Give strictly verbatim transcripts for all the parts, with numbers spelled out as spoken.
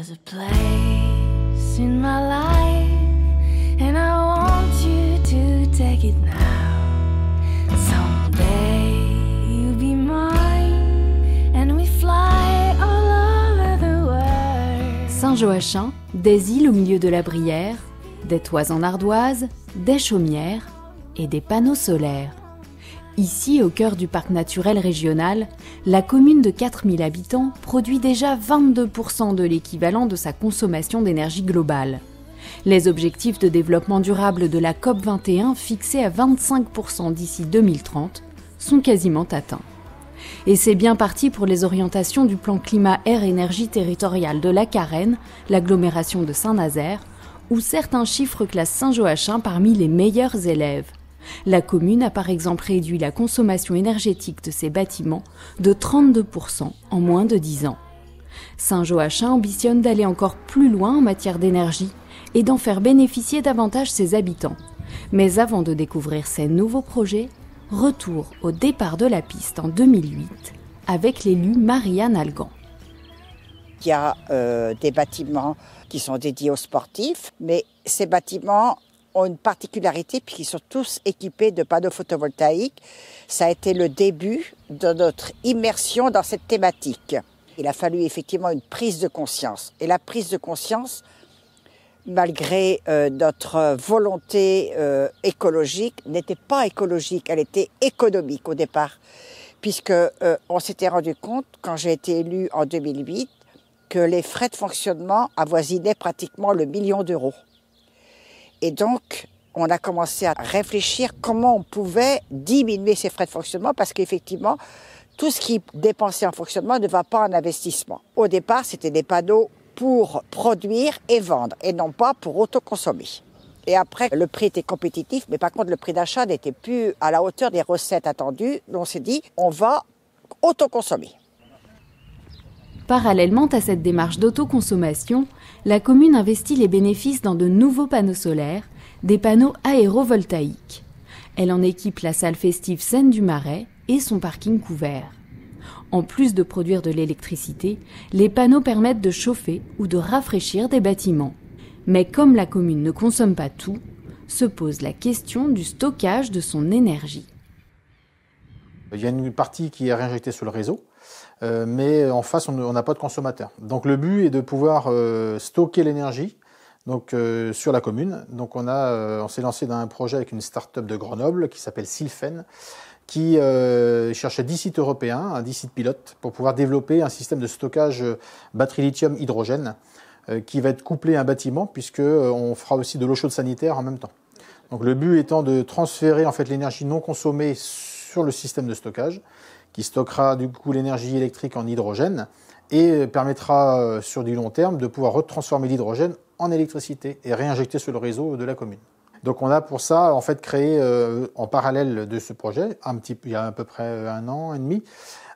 There's a place in my life, and I want you to take it now. Someday you'll be mine, and we fly all over the world. Saint-Joachim, des îles au milieu de la Brière, des toits en ardoise, des chaumières et des panneaux solaires. Ici, au cœur du parc naturel régional, la commune de quatre mille habitants produit déjà vingt-deux pour cent de l'équivalent de sa consommation d'énergie globale. Les objectifs de développement durable de la COP vingt et un, fixés à vingt-cinq pour cent d'ici deux mille trente, sont quasiment atteints. Et c'est bien parti pour les orientations du plan climat-air-énergie territorial de la Carène, l'agglomération de Saint-Nazaire, où certains chiffres classent Saint-Joachim parmi les meilleurs élèves. La commune a par exemple réduit la consommation énergétique de ses bâtiments de trente-deux pour cent en moins de dix ans. Saint-Joachim ambitionne d'aller encore plus loin en matière d'énergie et d'en faire bénéficier davantage ses habitants. Mais avant de découvrir ses nouveaux projets, retour au départ de la piste en deux mille huit avec l'élue Marianne Algan. Il y a euh, des bâtiments qui sont dédiés aux sportifs, mais ces bâtiments ont une particularité puisqu'ils sont tous équipés de panneaux photovoltaïques. Ça a été le début de notre immersion dans cette thématique. Il a fallu effectivement une prise de conscience. Et la prise de conscience, malgré euh, notre volonté euh, écologique, n'était pas écologique, elle était économique au départ. Puisque euh, on s'était rendu compte, quand j'ai été élue en deux mille huit, que les frais de fonctionnement avoisinaient pratiquement le million d'euros. Et donc, on a commencé à réfléchir comment on pouvait diminuer ces frais de fonctionnement parce qu'effectivement, tout ce qui est dépensé en fonctionnement ne va pas en investissement. Au départ, c'était des panneaux pour produire et vendre et non pas pour autoconsommer. Et après, le prix était compétitif, mais par contre, le prix d'achat n'était plus à la hauteur des recettes attendues. On s'est dit, on va autoconsommer. Parallèlement à cette démarche d'autoconsommation, la commune investit les bénéfices dans de nouveaux panneaux solaires, des panneaux aérovoltaïques. Elle en équipe la salle festive Scène du Marais et son parking couvert. En plus de produire de l'électricité, les panneaux permettent de chauffer ou de rafraîchir des bâtiments. Mais comme la commune ne consomme pas tout, se pose la question du stockage de son énergie. Il y a une partie qui est réinjectée sur le réseau, euh, mais en face, on n'a pas de consommateur. Donc le but est de pouvoir euh, stocker l'énergie donc, euh, sur la commune. Donc on, euh, on s'est lancé dans un projet avec une start-up de Grenoble qui s'appelle Sylphen, qui euh, cherchait dix sites européens, dix sites pilotes, pour pouvoir développer un système de stockage batterie lithium-hydrogène euh, qui va être couplé à un bâtiment, puisqu'on fera aussi de l'eau chaude sanitaire en même temps. Donc le but étant de transférer en fait, l'énergie non consommée sur le système de stockage, qui stockera du coup l'énergie électrique en hydrogène et permettra sur du long terme de pouvoir retransformer l'hydrogène en électricité et réinjecter sur le réseau de la commune. Donc on a pour ça en fait créé euh, en parallèle de ce projet, un petit, il y a à peu près un an et demi,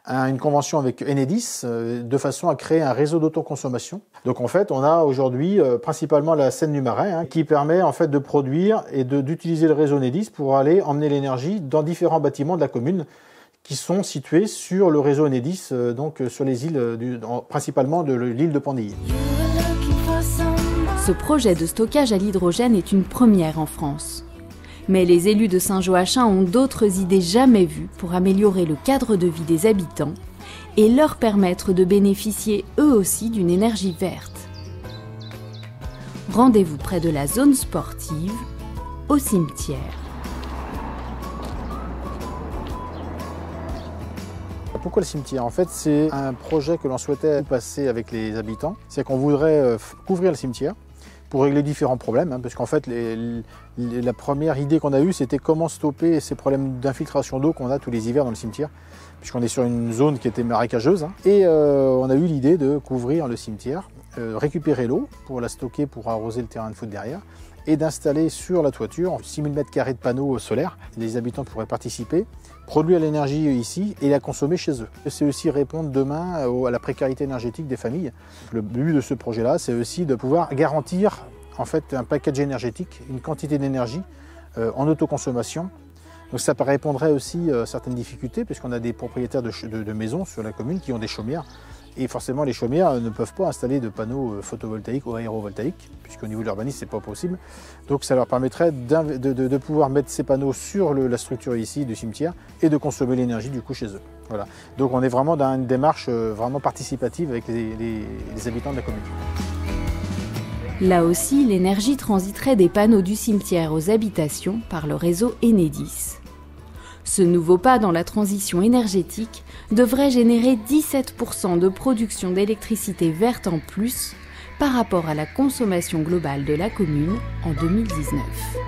un, une convention avec Enedis euh, de façon à créer un réseau d'autoconsommation. Donc en fait on a aujourd'hui euh, principalement la Scène du Marais hein, qui permet en fait de produire et de, d'utiliser le réseau Enedis pour aller emmener l'énergie dans différents bâtiments de la commune qui sont situés sur le réseau Enedis, euh, donc euh, sur les îles, du, en, principalement de l'île de Pandeillé. Ce projet de stockage à l'hydrogène est une première en France. Mais les élus de Saint-Joachim ont d'autres idées jamais vues pour améliorer le cadre de vie des habitants et leur permettre de bénéficier eux aussi d'une énergie verte. Rendez-vous près de la zone sportive, au cimetière. Pourquoi le cimetière ? En fait, c'est un projet que l'on souhaitait passer avec les habitants. C'est qu'on voudrait couvrir le cimetière pour régler différents problèmes, hein, parce qu'en fait, les, les, la première idée qu'on a eue, c'était comment stopper ces problèmes d'infiltration d'eau qu'on a tous les hivers dans le cimetière, puisqu'on est sur une zone qui était marécageuse. Hein, et euh, on a eu l'idée de couvrir le cimetière, euh, récupérer l'eau pour la stocker, pour arroser le terrain de foot derrière, et d'installer sur la toiture six mille mètres carrés de panneaux solaires. Les habitants pourraient participer, produire l'énergie ici et la consommer chez eux. C'est aussi répondre demain à la précarité énergétique des familles. Le but de ce projet-là, c'est aussi de pouvoir garantir en fait, un package énergétique, une quantité d'énergie euh, en autoconsommation. Donc ça répondrait aussi à certaines difficultés puisqu'on a des propriétaires de, de, de maisons sur la commune qui ont des chaumières Et forcément, les chaumières ne peuvent pas installer de panneaux photovoltaïques ou aérovoltaïques, puisqu'au niveau de l'urbanisme, ce n'est pas possible. Donc ça leur permettrait de, de, de pouvoir mettre ces panneaux sur le, la structure ici du cimetière et de consommer l'énergie du coup chez eux. Voilà. Donc on est vraiment dans une démarche vraiment participative avec les, les, les habitants de la commune. Là aussi, l'énergie transiterait des panneaux du cimetière aux habitations par le réseau Enedis. Ce nouveau pas dans la transition énergétique devrait générer dix-sept pour cent de production d'électricité verte en plus par rapport à la consommation globale de la commune en deux mille dix-neuf.